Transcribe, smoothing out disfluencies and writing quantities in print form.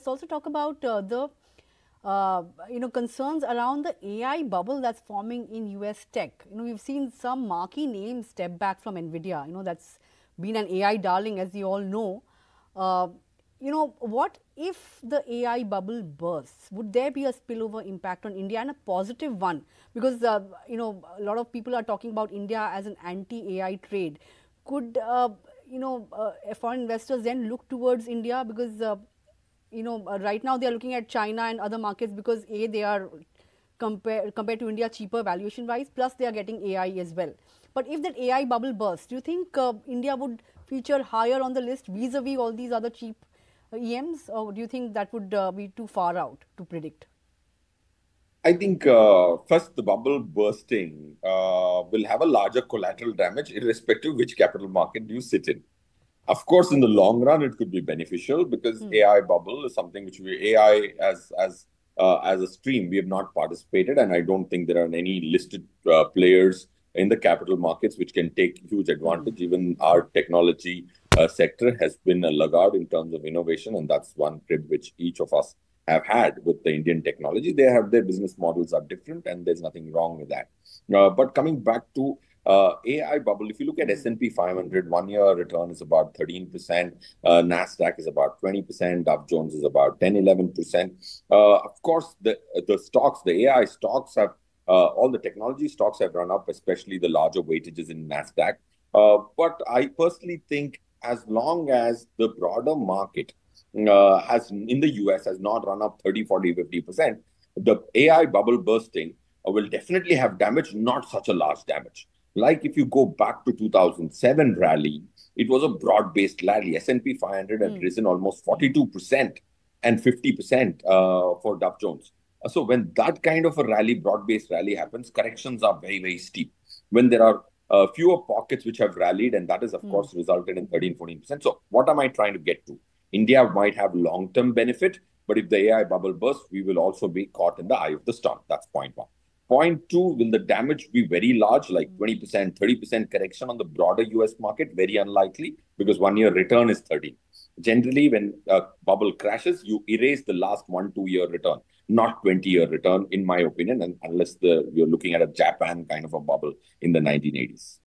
Let's also talk about concerns around the AI bubble that's forming in US tech. We've seen some marquee names step back from NVIDIA. That's been an AI darling, as you all know. What if the AI bubble bursts? Would there be a spillover impact on India, and a positive one? Because a lot of people are talking about India as an anti-AI trade. Could foreign investors then look towards India? Because right now they are looking at China and other markets because they are compared to India cheaper valuation wise. Plus they are getting AI as well. But if that AI bubble bursts, do you think India would feature higher on the list vis-a-vis all these other cheap EMs, or do you think that would be too far out to predict? I think first, the bubble bursting will have a larger collateral damage irrespective of which capital market you sit in. Of course, in the long run, it could be beneficial because AI bubble is something which AI as a stream, we have not participated, and I don't think there are any listed players in the capital markets which can take huge advantage. Even our technology sector has been a laggard in terms of innovation, and that's one crib which each of us have had with the Indian technology. They have their business models are different, and there's nothing wrong with that. But coming back to AI bubble, if you look at S&P 500, 1-year return is about 13%. Nasdaq is about 20%. Dow Jones is about 10-11%. Of course, the stocks, the AI stocks have all the technology stocks have run up, especially the larger weightages in Nasdaq. But I personally think, as long as the broader market has in the US has not run up 30, 40, 50%, the AI bubble bursting will definitely have damage, not such a large damage. Like if you go back to 2007 rally, it was a broad-based rally. S&P 500 had risen almost 42% and 50% for Dow Jones. So when that kind of a rally, broad-based rally happens, corrections are very, very steep. When there are fewer pockets which have rallied, and that is, of course, resulted in 13-14%. So what am I trying to get to? India might have long-term benefit, but if the AI bubble bursts, we will also be caught in the eye of the storm. That's point one. Point two, will the damage be very large, like 20%, 30% correction on the broader US market? Very unlikely, because 1-year return is 13. Generally, when a bubble crashes, you erase the last 1-2 year return, not 20-year return, in my opinion, and unless you're looking at a Japan kind of a bubble in the 1980s.